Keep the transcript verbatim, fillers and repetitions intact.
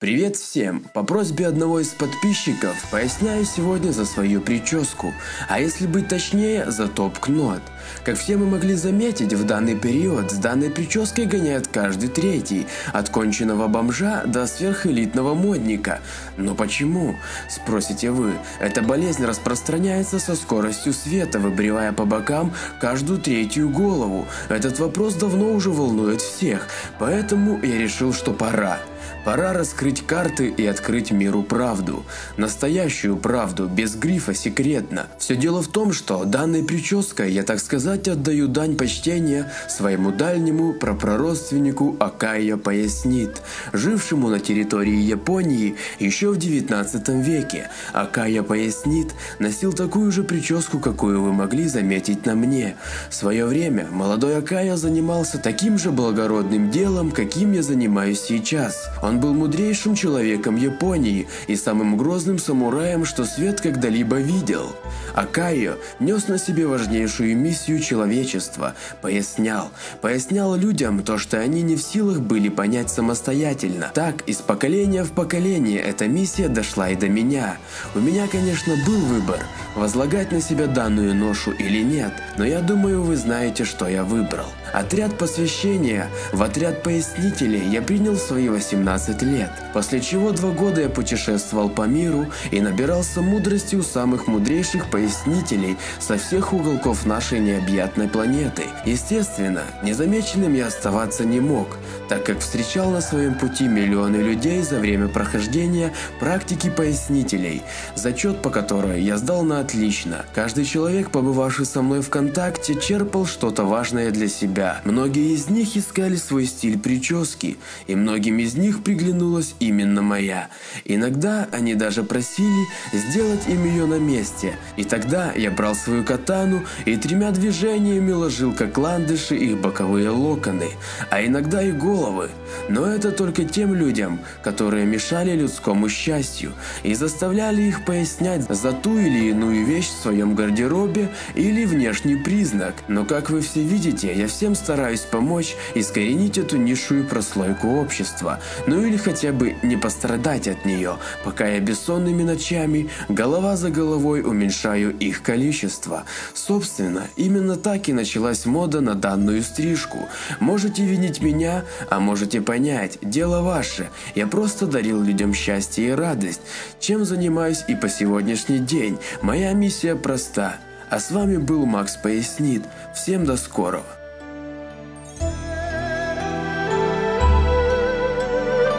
Привет всем! По просьбе одного из подписчиков поясняю сегодня за свою прическу, а если быть точнее, за Top Knot. Как все мы могли заметить, в данный период с данной прической гоняет каждый третий, от конченного бомжа до сверхэлитного модника. Но почему? Спросите вы. Эта болезнь распространяется со скоростью света, выбривая по бокам каждую третью голову. Этот вопрос давно уже волнует всех, поэтому я решил, что пора. Пора раскрыть карты и открыть миру правду. Настоящую правду, без грифа «секретно». Все дело в том, что данной прической я, так сказать, отдаю дань почтения своему дальнему прапрародственнику Акая Пояснит, жившему на территории Японии еще в девятнадцатом веке. Акая Пояснит носил такую же прическу, какую вы могли заметить на мне. В свое время молодой Акая занимался таким же благородным делом, каким я занимаюсь сейчас. Он был мудрейшим человеком Японии и самым грозным самураем, что свет когда-либо видел. Акая нес на себе важнейшую миссию человечества. Пояснял. Пояснял людям то, что они не в силах были понять самостоятельно. Так, из поколения в поколение эта миссия дошла и до меня. У меня, конечно, был выбор, возлагать на себя данную ношу или нет, но я думаю, вы знаете, что я выбрал. Отряд посвящения в отряд пояснителей я принял в свои восемнадцать лет, после чего два года я путешествовал по миру и набирался мудрости у самых мудрейших пояснителей со всех уголков нашей необъятной планеты. Естественно, незамеченным я оставаться не мог, так как встречал на своем пути миллионы людей за время прохождения практики пояснителей, зачет по которой я сдал на отлично. Каждый человек, побывавший со мной в контакте, черпал что-то важное для себя. Многие из них искали свой стиль прически, и многим из них приглянулась именно моя. Иногда они даже просили сделать им ее на месте, и тогда я брал свою катану и тремя движениями ложил как ландыши их боковые локоны, а иногда и головы. Но это только тем людям, которые мешали людскому счастью и заставляли их пояснять за ту или иную вещь в своем гардеробе или внешний признак. Но как вы все видите, я всем стараюсь помочь искоренить эту низшую прослойку общества, ну или хотя бы не пострадать от нее, пока я бессонными ночами голова за головой уменьшаю их количество. Собственно, именно так и началась мода на данную стрижку. Можете винить меня, а можете понять, дело ваше. Я просто дарил людям счастье и радость, чем занимаюсь и по сегодняшний день. Моя миссия проста. А с вами был Макс Пояснит. Всем до скорого.